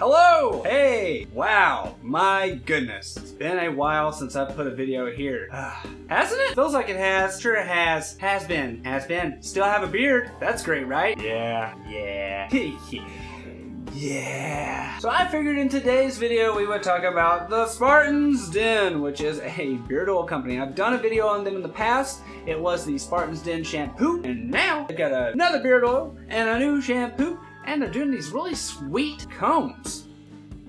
Hello! Hey! Wow! My goodness. It's been a while since I've put a video here. Hasn't it? Feels like it has. Sure it has. Has been. Has been. Still have a beard. That's great, right? Yeah. Yeah. Yeah. So I figured in today's video we would talk about the Spartans Den, which is a beard oil company. I've done a video on them in the past. It was the Spartans Den shampoo, and now they've got another beard oil and a new shampoo, and they're doing these really sweet combs.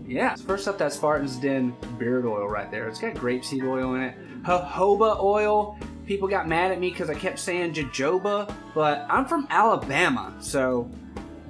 Yeah. So first up, that Spartans Den beard oil right there. It's got grapeseed oil in it, jojoba oil. People got mad at me because I kept saying jojoba, but I'm from Alabama, so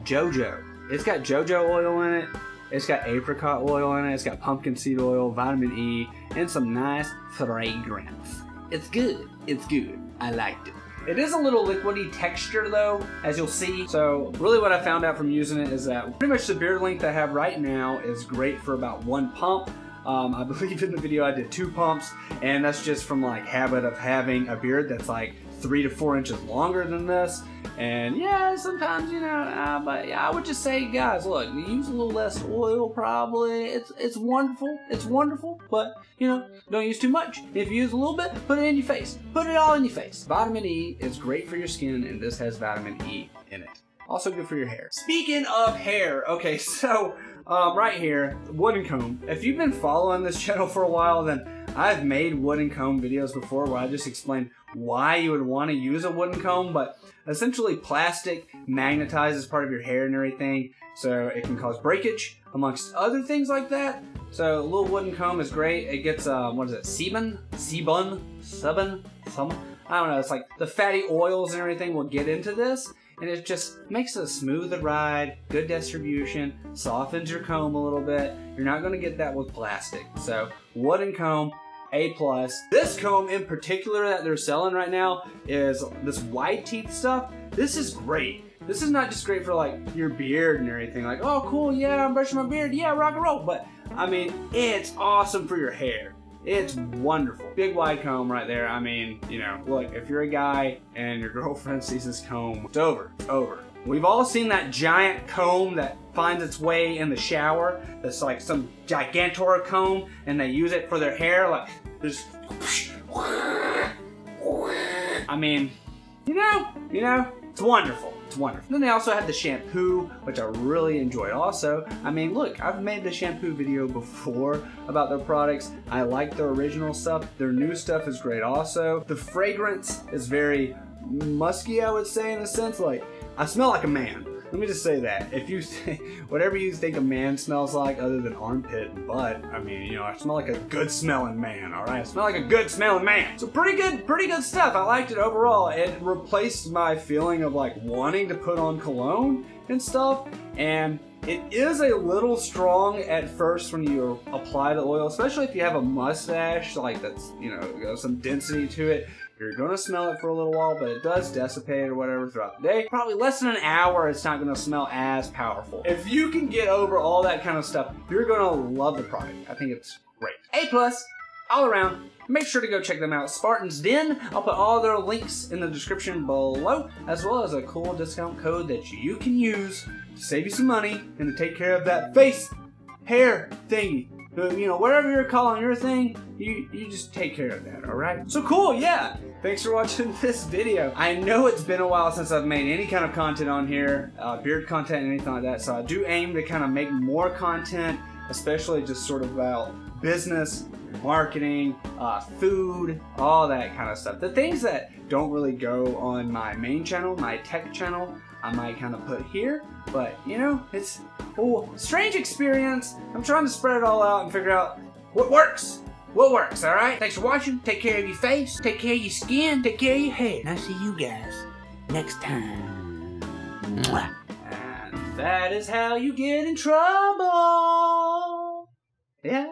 JoJo. It's got jojoba oil in it, it's got apricot oil in it, it's got pumpkin seed oil, vitamin E, and some nice fragrance. It's good. It's good. I liked it. It is a little liquidy texture though, as you'll see. So really what I found out from using it is that pretty much the beard length I have right now is great for about one pump. I believe in the video I did 2 pumps, and that's just from like habit of having a beard that's like 3 to 4 inches longer than this. And yeah, sometimes, you know, but I would just say, guys, look, use a little less oil probably. It's wonderful. It's wonderful, but, you know, don't use too much. If you use a little bit, put it in your face. Put it all in your face. Vitamin E is great for your skin, and this has vitamin E in it. Also good for your hair. Speaking of hair, okay, so right here, wooden comb. If you've been following this channel for a while, then I've made wooden comb videos before where I just explained why you would want to use a wooden comb, but essentially plastic magnetizes part of your hair and everything, so it can cause breakage, amongst other things like that. So a little wooden comb is great. It gets, what is it, I don't know, it's like the fatty oils and everything will get into this, and it just makes a smoother ride, good distribution, softens your comb a little bit. You're not going to get that with plastic. So wooden comb, A+. This comb in particular that they're selling right now is this wide teeth stuff. This is great. This is not just great for like your beard and everything. Like, oh cool, yeah, I'm brushing my beard, yeah, rock and roll. But I mean, it's awesome for your hair. It's wonderful. Big wide comb right there. I mean, you know, look, if you're a guy and your girlfriend sees this comb, it's over. It's over. We've all seen that giant comb that finds its way in the shower. That's like some gigantor comb, and they use it for their hair. Like, just. I mean, you know, it's wonderful. It's wonderful. Then they also had the shampoo, which I really enjoyed also. I mean, look, I've made the shampoo video before about their products. I like their original stuff. Their new stuff is great also. The fragrance is very musky, I would say, in a sense. Like, I smell like a man. Let me just say that. If you say whatever you think a man smells like other than armpit and butt, I mean, you know, I smell like a good smelling man, all right? I smell like a good smelling man. So pretty good stuff. I liked it overall. It replaced my feeling of like wanting to put on cologne and stuff, and it is a little strong at first when you apply the oil, especially if you have a mustache, like that's, you know, some density to it. You're gonna smell it for a little while, but it does dissipate or whatever throughout the day. Probably less than an hour, it's not gonna smell as powerful. If you can get over all that kind of stuff, you're gonna love the product. I think it's great. A+, all around. Make sure to go check them out. Spartans Den. I'll put all their links in the description below, as well as a cool discount code that you can use to save you some money and to take care of that face, hair thingy. You know, whatever you're calling your thing, you just take care of that, all right? So cool, yeah. Thanks for watching this video. I know it's been a while since I've made any kind of content on here, beard content and anything like that, so I do aim to kind of make more content, especially just sort of about business, marketing, food, all that kind of stuff. The things that don't really go on my main channel, my tech channel, I might kind of put here, but you know, it's a strange experience. I'm trying to spread it all out and figure out what works. What works, all right? Thanks for watching. Take care of your face. Take care of your skin. Take care of your hair. And I'll see you guys next time. Mwah. And that is how you get in trouble. Yeah.